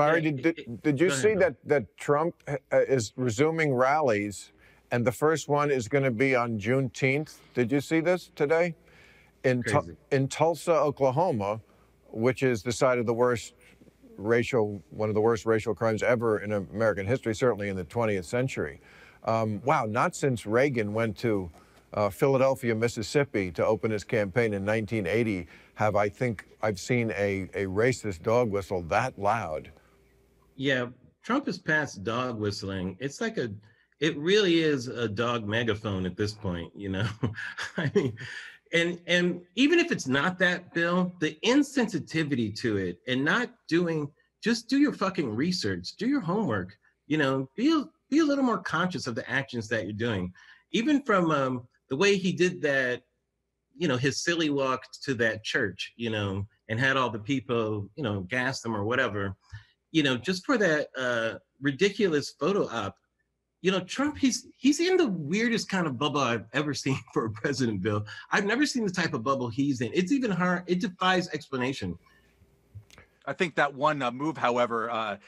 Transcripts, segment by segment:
Larry, did you see that Trump is resuming rallies, and the first one is going to be on Juneteenth? Did you see this today? In Tulsa, Oklahoma, which is the site of the worst racial, one of the worst racial crimes ever in American history, certainly in the 20th century. Wow, not since Reagan went to Philadelphia, Mississippi to open his campaign in 1980 have I think I've seen a racist dog whistle that loud. Yeah, Trump is past dog whistling. It's like it really is a dog megaphone at this point, you know. I mean, and even if it's not that, Bill, the insensitivity to it and not doing, just do your fucking research, do your homework, you know, be a little more conscious of the actions that you're doing. Even from the way he did that, you know, his silly walk to that church, you know, and had all the people, you know, gas them or whatever, you know, just for that ridiculous photo op. You know, Trump, he's in the weirdest kind of bubble I've ever seen for a president, Bill. I've never seen the type of bubble he's in. It's even hard, it defies explanation. I think that one move, however,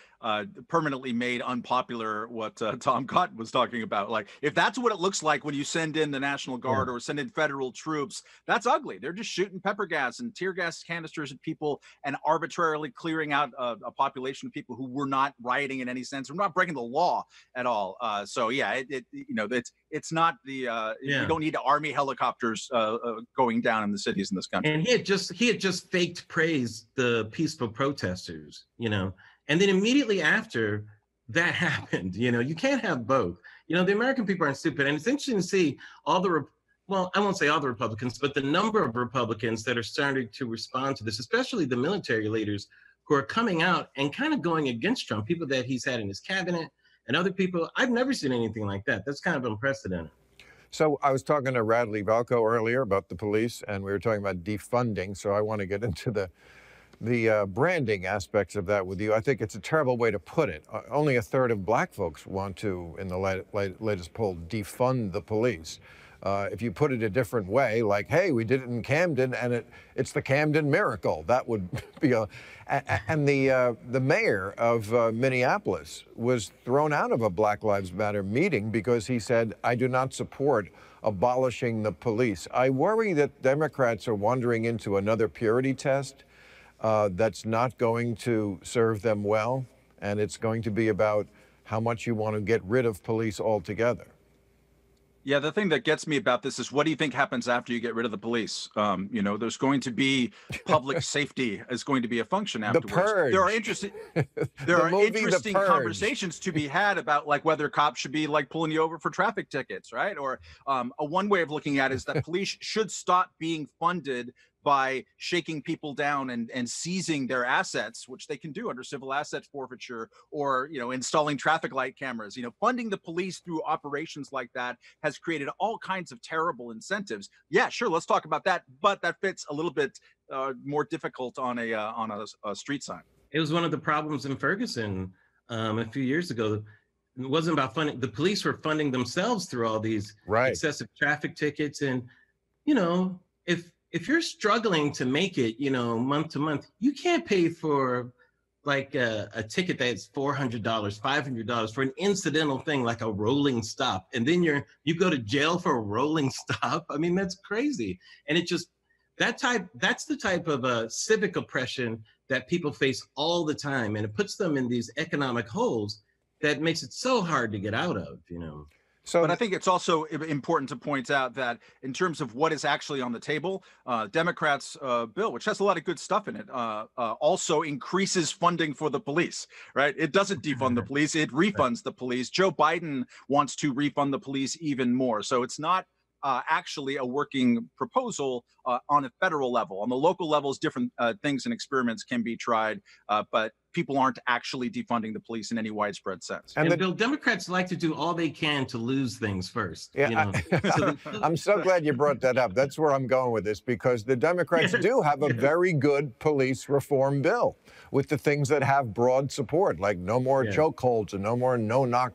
permanently made unpopular what Tom Cotton was talking about. Like, if that's what it looks like when you send in the National Guard or send in federal troops, that's ugly. They're just shooting pepper gas and tear gas canisters at people and arbitrarily clearing out a population of people who were not rioting in any sense. We're not breaking the law at all. So yeah, you know, it's not the you don't need army helicopters going down in the cities in this country. And he had just faked praised the peaceful protesters, you know. And then immediately after that happened, you know, you can't have both. You know, the American people aren't stupid. And it's interesting to see all the, well, I won't say all the Republicans, but the number of Republicans that are starting to respond to this, especially the military leaders who are coming out and kind of going against Trump, people that he's had in his cabinet and other people. I've never seen anything like that. That's kind of unprecedented. So I was talking to Radley Balko earlier about the police, and we were talking about defunding. So I want to get into the branding aspects of that with you. I think it's a terrible way to put it. Only a third of black folks want to, in the latest poll, defund the police. If you put it a different way, like, hey, we did it in Camden and it's the Camden miracle, that would be a... And the mayor of Minneapolis was thrown out of a Black Lives Matter meeting because he said, I do not support abolishing the police. I worry that Democrats are wandering into another purity test that's not going to serve them well, and it's going to be about how much you want to get rid of police altogether. Yeah, the thing that gets me about this is, what do you think happens after you get rid of the police? You know, there's going to be public safety is going to be a function afterwards. The Purge. There are interesting, interesting conversations to be had about like whether cops should be like pulling you over for traffic tickets, right? Or one way of looking at it is that police should stop being funded by shaking people down and seizing their assets, which they can do under civil asset forfeiture, or, you know, installing traffic light cameras. You know, funding the police through operations like that has created all kinds of terrible incentives. Yeah, sure, let's talk about that, but that fits a little bit more difficult on a street sign. It was one of the problems in Ferguson a few years ago. It wasn't about funding. The police were funding themselves through all these excessive traffic tickets. And, you know, if you're struggling to make it, you know, month to month, you can't pay for like a ticket that's $400, $500 for an incidental thing like a rolling stop. And then you go to jail for a rolling stop. I mean, that's crazy. And it just, that's the type of civic oppression that people face all the time. And it puts them in these economic holes that makes it so hard to get out of, you know. So, but I think it's also important to point out that in terms of what is actually on the table, Democrats' bill, which has a lot of good stuff in it, also increases funding for the police, right? It doesn't defund the police, it refunds the police. Joe Biden wants to refund the police even more. So it's not actually a working proposal on a federal level. On the local levels, different things and experiments can be tried, but people aren't actually defunding the police in any widespread sense. And Bill, Democrats like to do all they can to lose things first. Yeah, you know? I'm so glad you brought that up. That's where I'm going with this, because the Democrats do have a very good police reform bill with the things that have broad support, like no more chokeholds and no more no-knock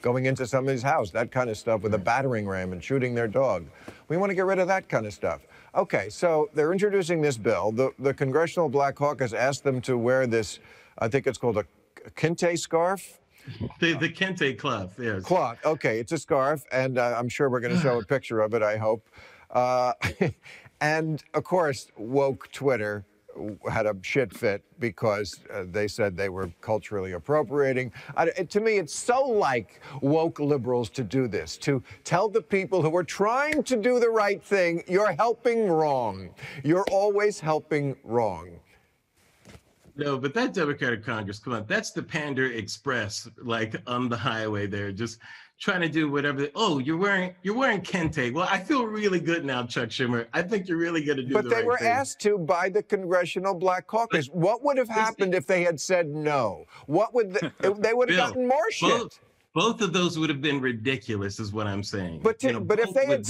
going into somebody's house, that kind of stuff, with a battering ram and shooting their dog. We want to get rid of that kind of stuff. Okay, so they're introducing this bill. The Congressional Black Caucus asked them to wear this I think it's called a kente scarf. The kente cloth, yes. Cloth, okay, it's a scarf, and I'm sure we're going to show a picture of it, I hope. And, of course, woke Twitter had a shit fit because they said they were culturally appropriating. To me, it's so like woke liberals to do this, to tell the people who are trying to do the right thing, you're helping wrong. You're always helping wrong. No, but that Democratic Congress, come on, that's the Pander Express, like on the highway there, just trying to do whatever. Oh, you're wearing kente. Well, I feel really good now, Chuck Schumer. I think you're really going to do the right thing. But they were asked to by the Congressional Black Caucus. What would have happened if they had said no? What would they would have gotten more shit? Both of those would have been ridiculous, is what I'm saying. But, but if they had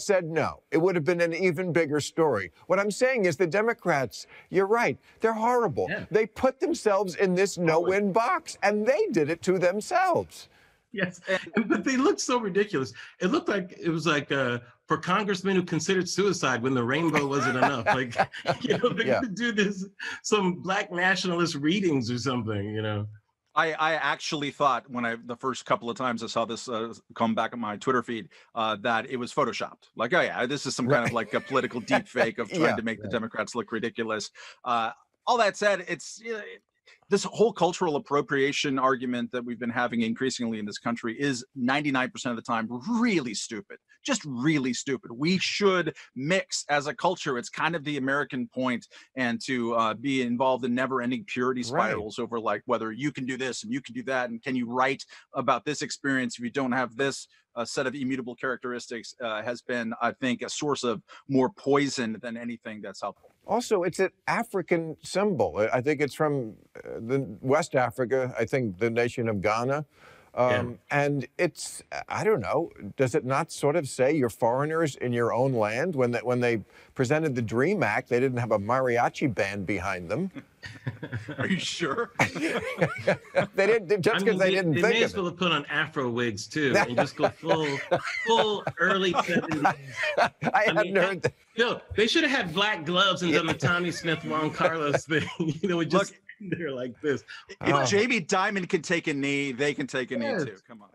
said no, it would have been an even bigger story. What I'm saying is the Democrats, you're right, they're horrible. Yeah. They put themselves in this no-win box, and they did it to themselves. Yes, but they looked so ridiculous. It looked like it was like for congressmen who considered suicide when the rainbow wasn't enough. Like, they could do this, some black nationalist readings or something, I actually thought when the first couple of times I saw this come back on my Twitter feed that it was photoshopped. Like, oh yeah, this is some kind of like a political deep fake of trying to make the Democrats look ridiculous. All that said, it's this whole cultural appropriation argument that we've been having increasingly in this country is 99% of the time really stupid. Just really stupid. We should mix as a culture. It's kind of the American point, and to be involved in never-ending purity spirals over like whether you can do this and you can do that, and can you write about this experience if you don't have this set of immutable characteristics has been, I think, a source of more poison than anything that's helpful. Also, it's an African symbol. I think it's from West Africa, I think the nation of Ghana. And it's, I don't know, does it not sort of say you're foreigners in your own land? When they presented the DREAM Act, they didn't have a mariachi band behind them. Are you sure? They didn't, just because they didn't think of it. They may as well have put on Afro wigs, too, and just go full early 70s. I mean, hadn't heard that. No, they should have had black gloves and done the Tommy Smith, Juan Carlos thing, Look, they're like this. If Jamie Dimon can take a knee, they can take a knee too. Come on.